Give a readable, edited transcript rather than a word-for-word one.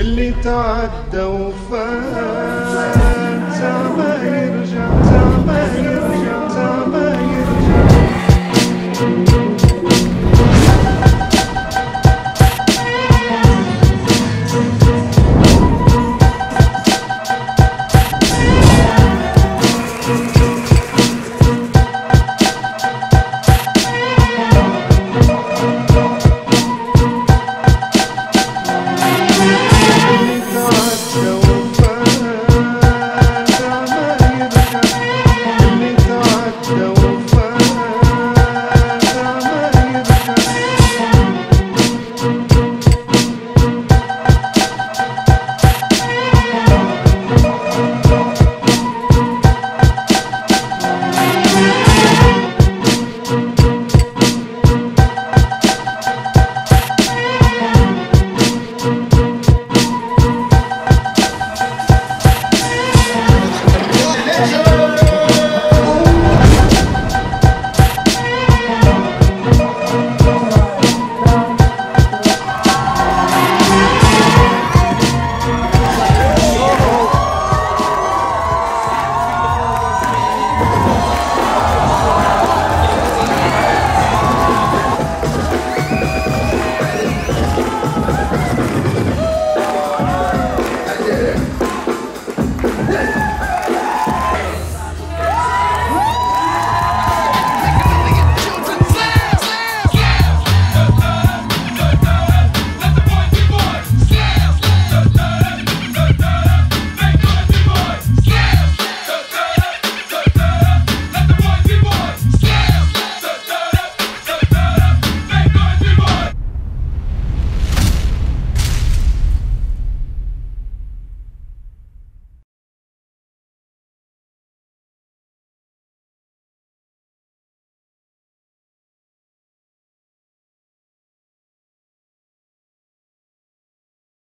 اللي تعدى وفات ساعة ما يرجع